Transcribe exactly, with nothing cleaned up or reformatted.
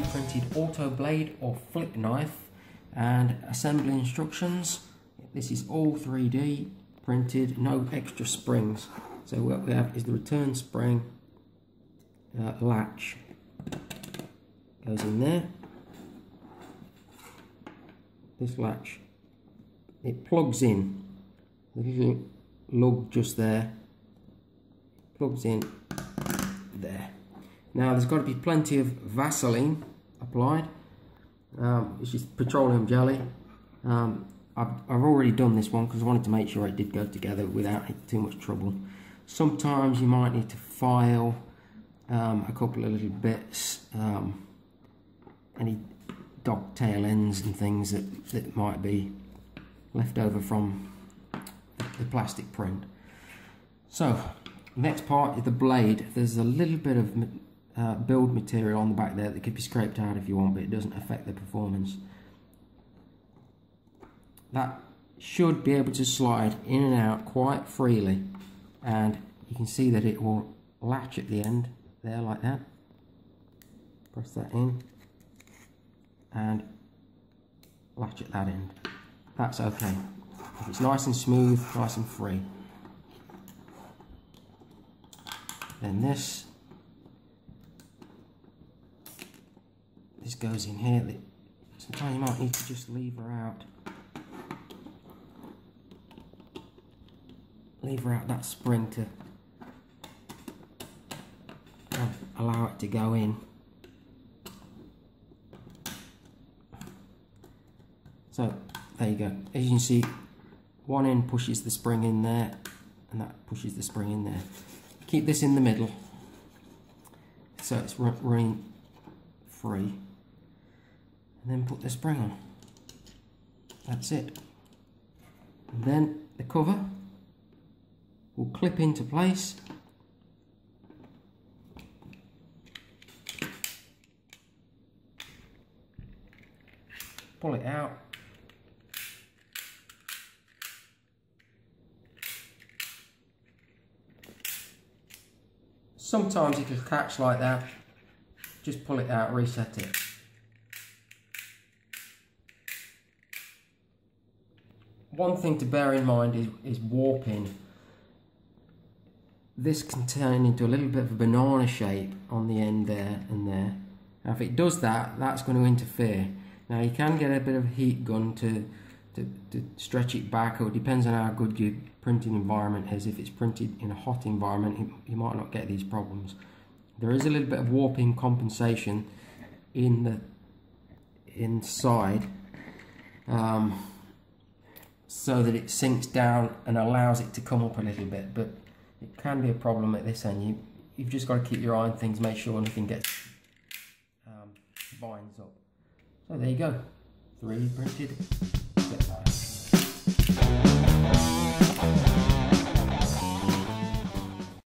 three D printed auto blade or flick knife, and assembly instructions. This is all three D printed, no extra springs. So what we have is the return spring uh, latch goes in there. This latch, it plugs in, the little lug just there plugs in there. Now there's got to be plenty of Vaseline applied, um, it's just petroleum jelly. um, I've, I've already done this one because I wanted to make sure it did go together without too much trouble. Sometimes you might need to file um, a couple of little bits, um, any dog tail ends and things that, that might be left over from the plastic print. So next part is the blade. There's a little bit of uh, build material on the back there that could be scraped out if you want, but it doesn't affect the performance. That should be able to slide in and out quite freely, and you can see that it will latch at the end there like that. Press that in and latch at that end. That's okay. If it's nice and smooth, nice and free. Then this this goes in here. Sometimes you might need to just lever out lever out that spring to allow it to go in. So there you go. As you can see, one end pushes the spring in there, and that pushes the spring in there. Keep this in the middle so it's running free, and then put the spring on. That's it. And then the cover will clip into place, pull it out, sometimes it can catch like that, just pull it out, reset it. One thing to bear in mind is, is warping. This can turn into a little bit of a banana shape on the end there and there. Now if it does that, that's going to interfere. Now you can get a bit of a heat gun to, to, to stretch it back, or it depends on how good your printing environment is. If it's printed in a hot environment, it, you might not get these problems. There is a little bit of warping compensation in the inside, um, so that it sinks down and allows it to come up a little bit, but it can be a problem at this end. You, you've just got to keep your eye on things, make sure nothing gets um, binds up. So there you go, three D printed.